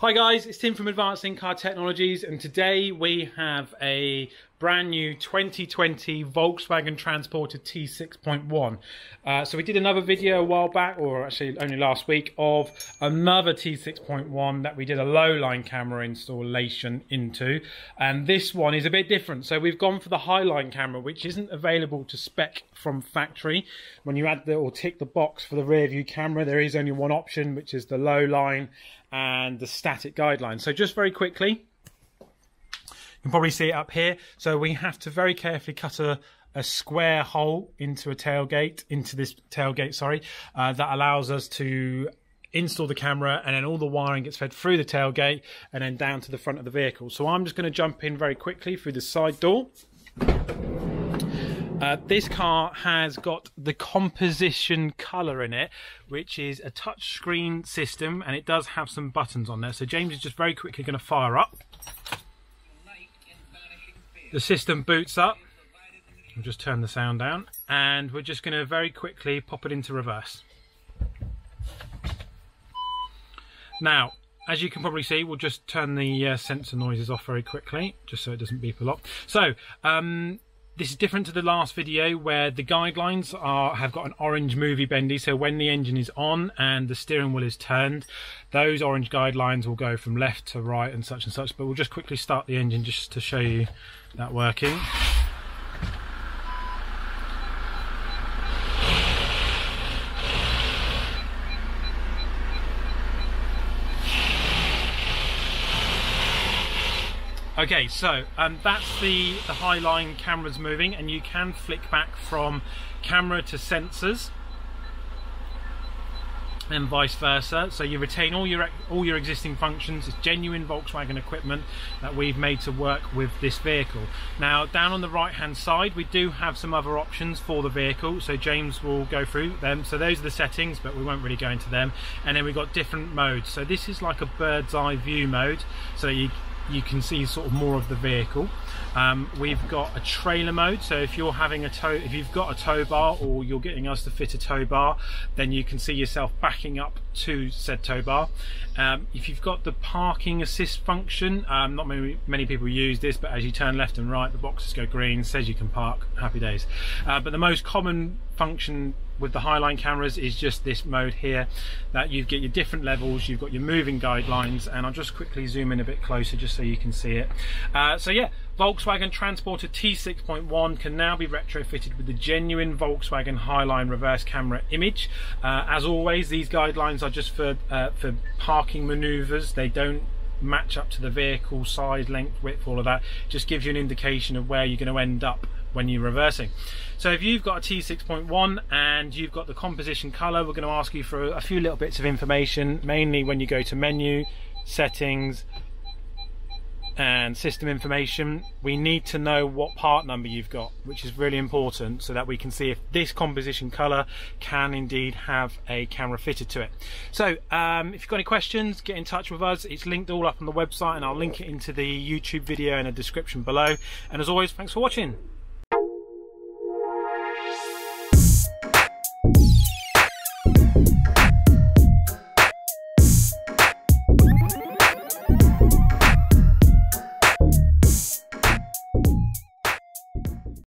Hi guys, it's Tim from Advanced In-Car Technologies, and today we have a brand new 2020 Volkswagen Transporter T6.1. So we did another video a while back, or actually only last week, of another T6.1 that we did a Lowline camera installation into, and this one is a bit different. So we've gone for the Highline camera, which isn't available to spec from factory. When you add or tick the box for the rear view camera, there is only one option, which is the Lowline and the static guidelines. So just very quickly, you can probably see it up here. So we have to very carefully cut a square hole into a tailgate, into this tailgate, that allows us to install the camera, and then all the wiring gets fed through the tailgate and then down to the front of the vehicle. So I'm just going to jump in very quickly through the side door. This car has got the composition color in it, which is a touchscreen system, and it does have some buttons on there. So James is just very quickly going to fire up. The system boots up. I'll just turn the sound down, and we're just going to very quickly pop it into reverse. Now, as you can probably see, we'll just turn the sensor noises off very quickly, just so it doesn't beep a lot. So, this is different to the last video where the guidelines have got an orange movie bendy, so when the engine is on and the steering wheel is turned, those orange guidelines will go from left to right and such, but we'll just quickly start the engine just to show you that working. Okay, so that's the Highline cameras moving, and you can flick back from camera to sensors and vice versa. So you retain all your existing functions. It's genuine Volkswagen equipment that we've made to work with this vehicle. Now, down on the right-hand side, we do have some other options for the vehicle. So James will go through them. So those are the settings, but we won't really go into them. And then we've got different modes. So this is like a bird's eye view mode, so that you can see sort of more of the vehicle. We've got a trailer mode, so if you're having a tow, if you've got a tow bar, or you're getting us to fit a tow bar, then you can see yourself backing up to said tow bar. If you've got the parking assist function, not many people use this, but as you turn left and right, the boxes go green, says you can park. Happy days. But the most common function with the Highline cameras is just this mode here, that you get your different levels, you've got your moving guidelines, and I'll just quickly zoom in a bit closer just so you can see it. So yeah, Volkswagen Transporter T6.1 can now be retrofitted with the genuine Volkswagen Highline reverse camera image. As always, these guidelines are just for parking manoeuvres. They don't match up to the vehicle size, length, width, all of that. Just gives you an indication of where you're going to end up when you're reversing. So if you've got a T6.1 and you've got the composition color, we're going to ask you for a few little bits of information, mainly when you go to menu, settings, and system information. We need to know what part number you've got, which is really important, so that we can see if this composition color can indeed have a camera fitted to it. So if you've got any questions, get in touch with us. It's linked all up on the website, and I'll link it into the YouTube video in the description below. And as always, thanks for watching.